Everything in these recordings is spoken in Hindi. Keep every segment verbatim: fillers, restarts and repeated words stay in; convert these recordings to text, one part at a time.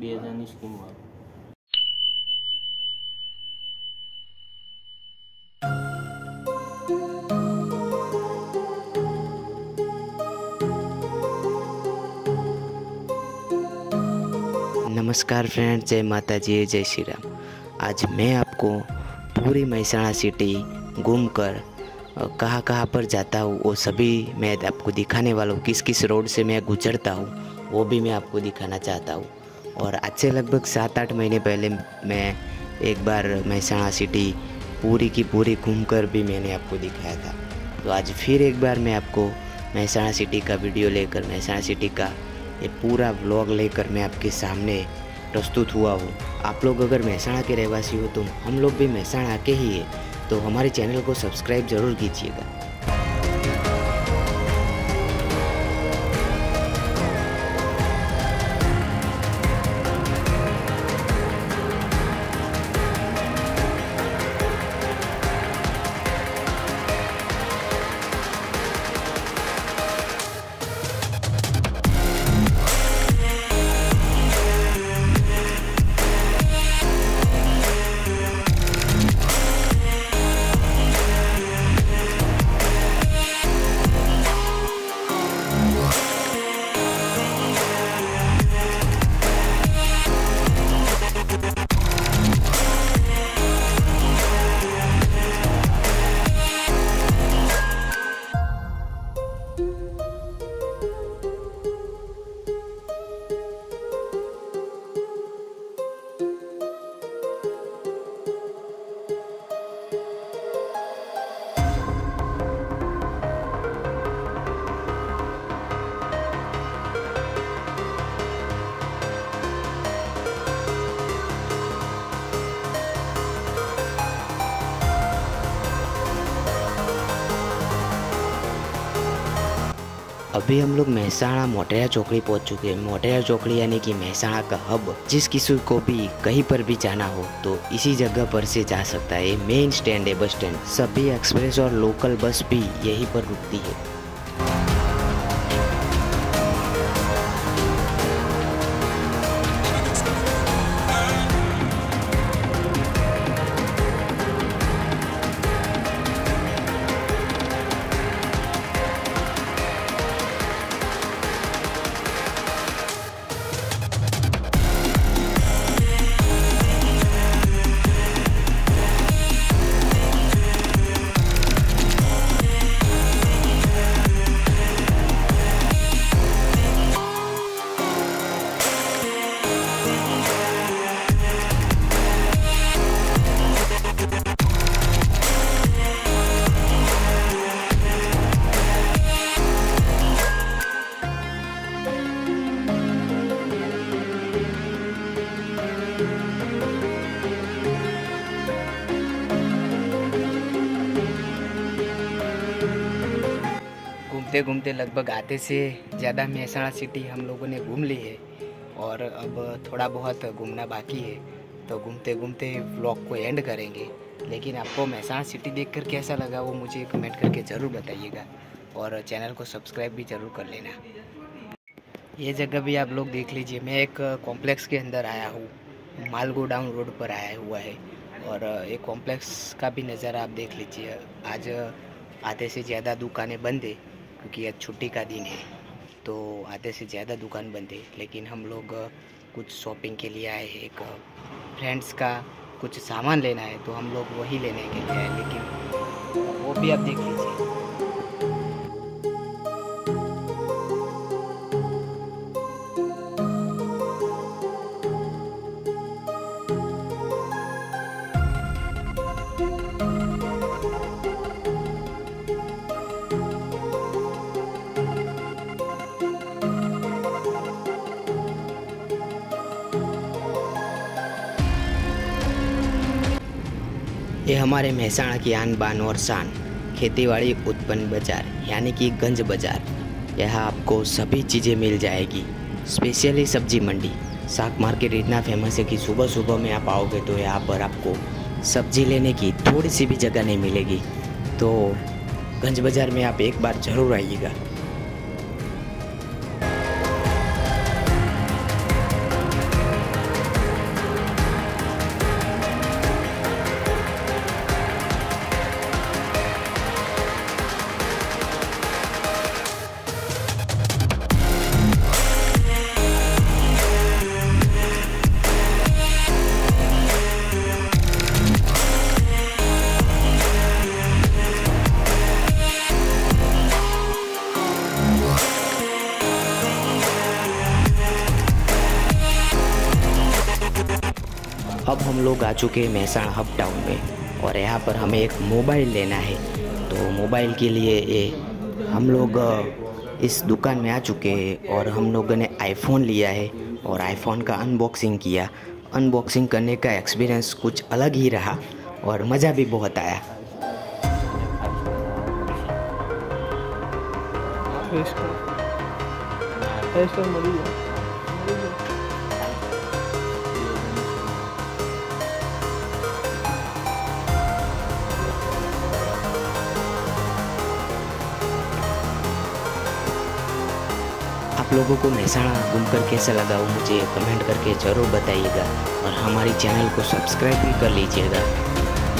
બે હજાર ની સ્કીમ વાળું। नमस्कार फ्रेंड, जय माताजी, जय श्री राम। आज मैं आपको पूरी महसाणा सिटी घूम कर कहाँ कहाँ पर जाता हूँ वो सभी मैं आपको दिखाने वाला हूँ। किस किस रोड से मैं गुजरता हूँ वो भी मैं आपको दिखाना चाहता हूँ। और आज से लगभग सात आठ महीने पहले मैं एक बार महसाणा सिटी पूरी की पूरी घूम कर भी मैंने आपको दिखाया था। तो आज फिर एक बार मैं आपको महसाणा सिटी का वीडियो लेकर, महसाणा सिटी का ये पूरा व्लॉग लेकर मैं आपके सामने प्रस्तुत हुआ हूँ। आप लोग अगर महसाणा के रहवासी हो तो हम लोग भी महसाणा के ही है, तो हमारे चैनल को सब्सक्राइब ज़रूर कीजिएगा। अभी हम लोग महसाणा मोटेरा चौकड़ी पहुंच चुके हैं। मोटेरा चौकड़ी यानी कि महसाणा का हब। जिस किसी को भी कहीं पर भी जाना हो तो इसी जगह पर से जा सकता है। मेन स्टैंड है, बस स्टैंड। सभी एक्सप्रेस और लोकल बस भी यहीं पर रुकती है। घूमते घूमते लगभग आधे से ज़्यादा महसाणा सिटी हम लोगों ने घूम ली है और अब थोड़ा बहुत घूमना बाकी है, तो घूमते घूमते व्लॉग को एंड करेंगे। लेकिन आपको महसाणा सिटी देखकर कैसा लगा वो मुझे कमेंट करके ज़रूर बताइएगा और चैनल को सब्सक्राइब भी ज़रूर कर लेना। ये जगह भी आप लोग देख लीजिए। मैं एक कॉम्प्लेक्स के अंदर आया हूँ, मालगो डाउन रोड पर आया हुआ है, और एक कॉम्प्लेक्स का भी नज़ारा आप देख लीजिए। आज आधे से ज़्यादा दुकानें बंद है क्योंकि आज छुट्टी का दिन है, तो आधे से ज़्यादा दुकान बंद है। लेकिन हम लोग कुछ शॉपिंग के लिए आए हैं, एक फ्रेंड्स का कुछ सामान लेना है तो हम लोग वही लेने के लिए आए, लेकिन वो भी आप देख लीजिए। ये हमारे महसाणा की आन बान और शान खेतीबाड़ी उत्पन्न बाज़ार यानी कि गंज बाज़ार। यहाँ आपको सभी चीज़ें मिल जाएगी, स्पेशली सब्जी मंडी। शाक मार्केट इतना फेमस है कि सुबह सुबह में आप आओगे तो यहाँ पर आपको सब्जी लेने की थोड़ी सी भी जगह नहीं मिलेगी। तो गंज बाज़ार में आप एक बार ज़रूर आइएगा। हम लोग आ चुके हैं महसाणा हब टाउन में और यहाँ पर हमें एक मोबाइल लेना है। तो मोबाइल के लिए ये हम लोग इस दुकान में आ चुके हैं और हम लोगों ने आईफोन लिया है और आईफोन का अनबॉक्सिंग किया। अनबॉक्सिंग करने का एक्सपीरियंस कुछ अलग ही रहा और मज़ा भी बहुत आया। आप लोगों को महसाणा घूमकर कैसा लगा वो मुझे कमेंट करके ज़रूर बताइएगा और हमारी चैनल को सब्सक्राइब भी कर लीजिएगा।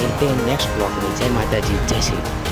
मिलते हैं नेक्स्ट ब्लॉग में। जय माता जी, जय श्री